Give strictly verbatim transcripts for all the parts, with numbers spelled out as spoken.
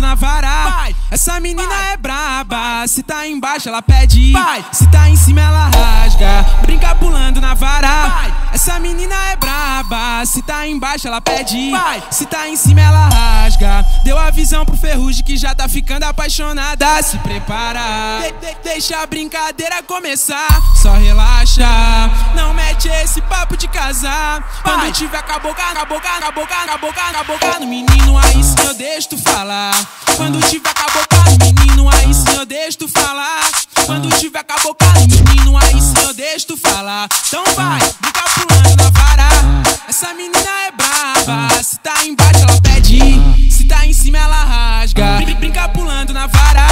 deitado na vara. Vai. Essa menina vai. É braba. Se tá embaixo ela pede. Vai. Se tá em cima ela rasga. Brinca pulando na vara. Vai. Essa menina é braba. Se tá embaixo ela pede. Vai. Se tá em cima ela rasga. Deu a visão pro Ferrugem que já tá ficando apaixonada. Se prepara. De -de Deixa a brincadeira começar. Só relaxa. Não mete esse papo de casar. Vai. Quando tiver com a boca, com a boca, com a boca, com a boca, com a boca no menino, aí sim eu deixo tu falar. Quando tiver com a boca no menino, aí sim eu deixo tu falar. Quando tiver com a boca no menino, aí sim eu deixo tu falar. Então vai, brinca pulando na vara. Essa menina é brava. Se tá embaixo ela pede. Se tá em cima ela rasga. Brinca, brinca pulando na vara.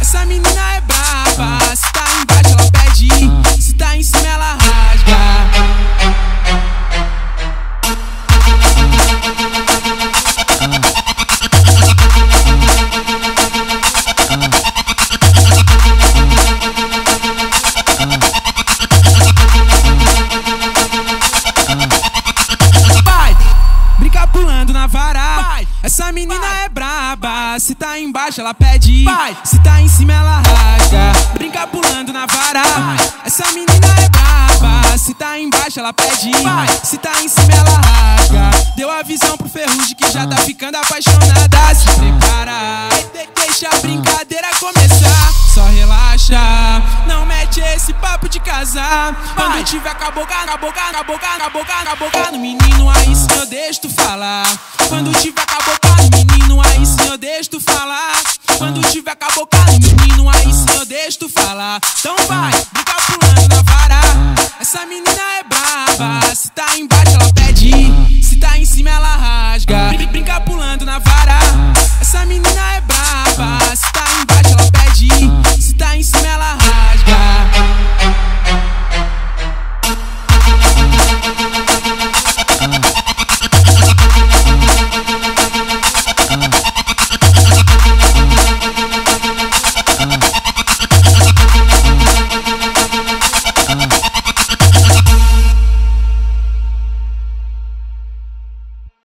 Essa menina é brava. Se tá embaixo ela pede. Se tá em cima ela rasga. Essa menina vai. É braba, se tá embaixo ela pede. Vai. Se tá em cima ela rasga, brinca pulando na vara. Vai. Essa menina é braba, se tá embaixo ela pede. Vai. Se tá em cima ela rasga, deu a visão pro Ferrugem que já tá ficando apaixonada. Se prepara, de -de deixa a brincadeira começar. Só relaxa, não mete esse papo de casar. Vai. Quando tiver com a boca, com a boca, com a boca, com a boca, com a boca no menino, aí sim eu deixo tu falar. Quando tiver com a boca no